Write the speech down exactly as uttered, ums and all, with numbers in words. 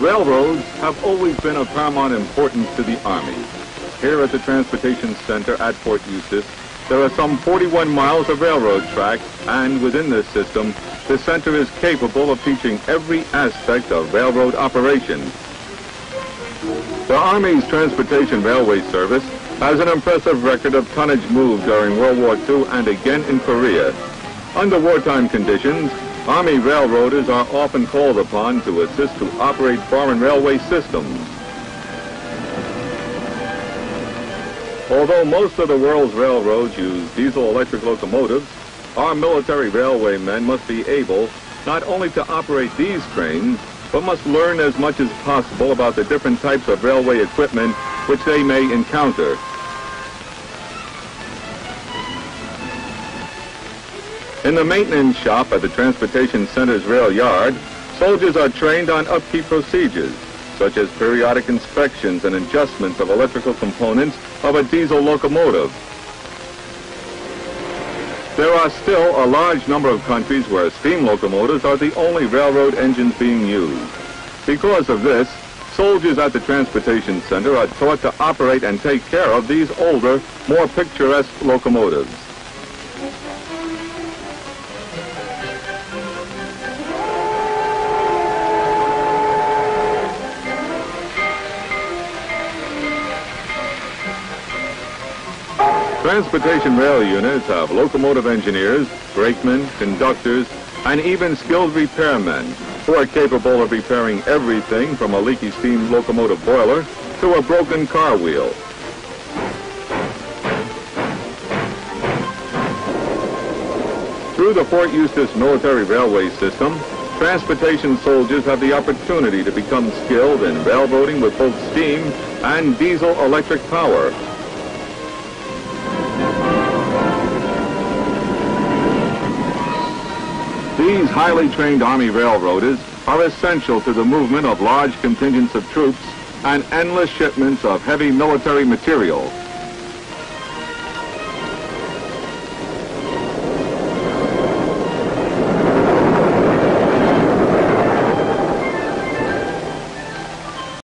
Railroads have always been of paramount importance to the Army. Here at the Transportation Center at Fort Eustis, there are some forty-one miles of railroad track, and within this system, the center is capable of teaching every aspect of railroad operation. The Army's Transportation Railway Service has an impressive record of tonnage moved during World War Two and again in Korea. Under wartime conditions, Army railroaders are often called upon to assist to operate foreign railway systems. Although most of the world's railroads use diesel-electric locomotives, our military railway men must be able not only to operate these trains, but must learn as much as possible about the different types of railway equipment which they may encounter. In the maintenance shop at the Transportation Center's rail yard, soldiers are trained on upkeep procedures, such as periodic inspections and adjustments of electrical components of a diesel locomotive. There are still a large number of countries where steam locomotives are the only railroad engines being used. Because of this, soldiers at the Transportation Center are taught to operate and take care of these older, more picturesque locomotives. Transportation rail units have locomotive engineers, brakemen, conductors, and even skilled repairmen who are capable of repairing everything from a leaky steam locomotive boiler to a broken car wheel. Through the Fort Eustis military railway system, transportation soldiers have the opportunity to become skilled in railroading with both steam and diesel-electric power. These highly trained Army railroaders are essential to the movement of large contingents of troops and endless shipments of heavy military material.